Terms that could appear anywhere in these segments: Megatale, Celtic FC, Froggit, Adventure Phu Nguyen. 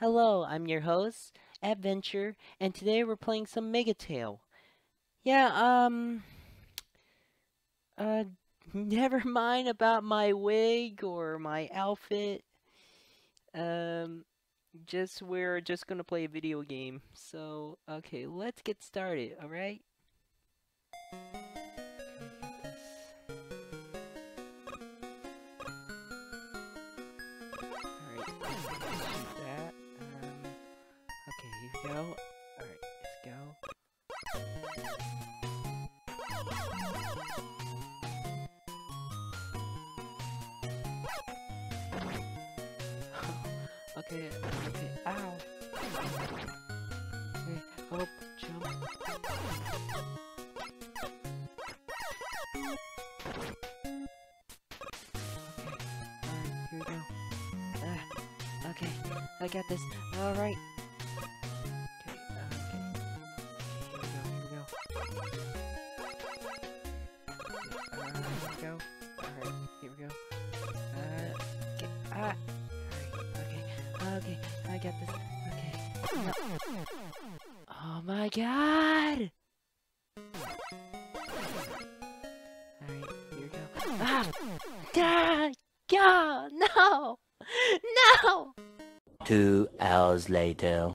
Hello, I'm your host, Adventure, and today we're playing some Megatale. Never mind about my wig or my outfit. We're just gonna play a video game. So, okay, let's get started, alright? Alright, let's go. Okay, ow. Okay, up, jump. Okay, here we go. Okay, I got this. Alright. Okay, I got this. Okay. No. Oh my god! Alright, here we go. Ah! God! No! No! 2 hours later.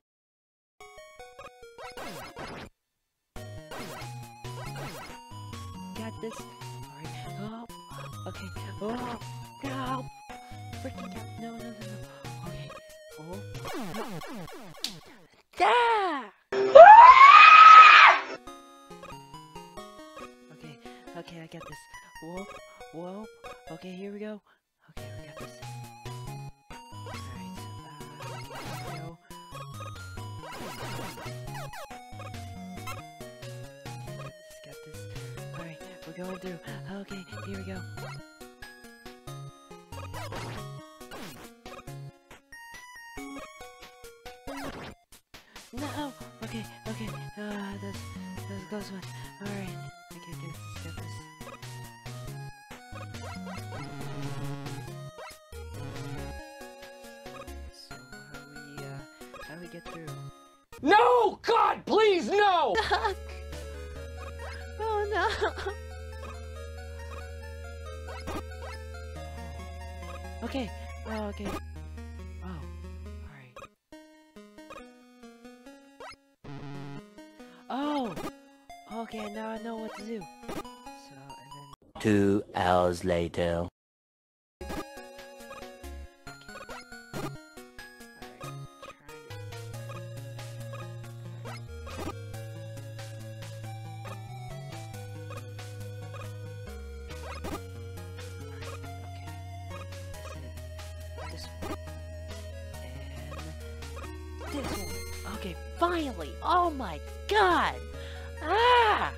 Got this. Alright. Oh! Okay. Oh! No! Freaking out. No. Oh. Ah! Okay, I got this. Whoa. Okay, here we go. Okay, we got this. Alright, here we go. Got this. Alright, we're going through. Okay, here we go. No! Okay, that's a close one. Alright, I can't do this, get this. So, how do we get through? No! God, please, no! Duck! Oh no! Okay, okay. Okay, now I know what to do. So, and then 2 hours later. Okay. Alright, this one. And this one. Okay, finally! Oh my god! Ah!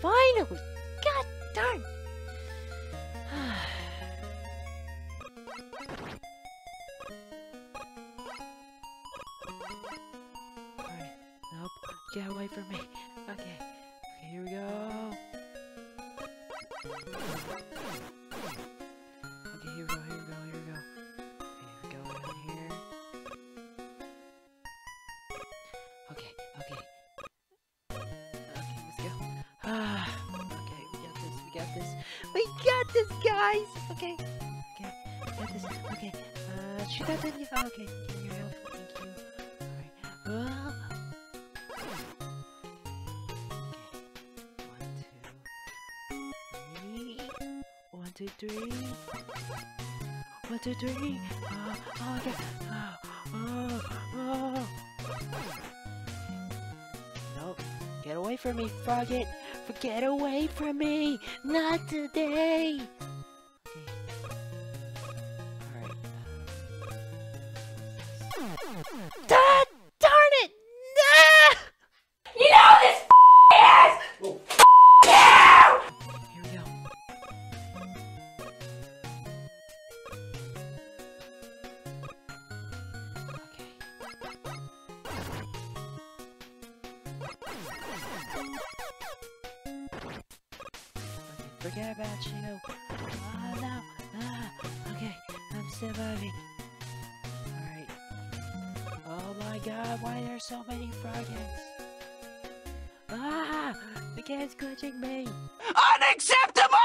Finally! God darn! Alright, nope. Get away from me. Okay. Here we go. Okay, here we go. Okay, we're going in here. Okay. We got this, guys! Okay, got this, okay. Should I send you? Oh, okay, give me your help, thank you. Alright, okay, 1, 2, 3, 1, 2, 3, 1, 2, 3, oh, okay, oh. Nope, get away from me, Froggit! Get away from me! Not today! Alright, God darn it! No! You know this ass! Oh. Here we go. Okay. Forget about you. Oh no. Okay, I'm surviving. Alright. god, why are there so many frog eggs? Ah! The game's glitching me! UNACCEPTABLE!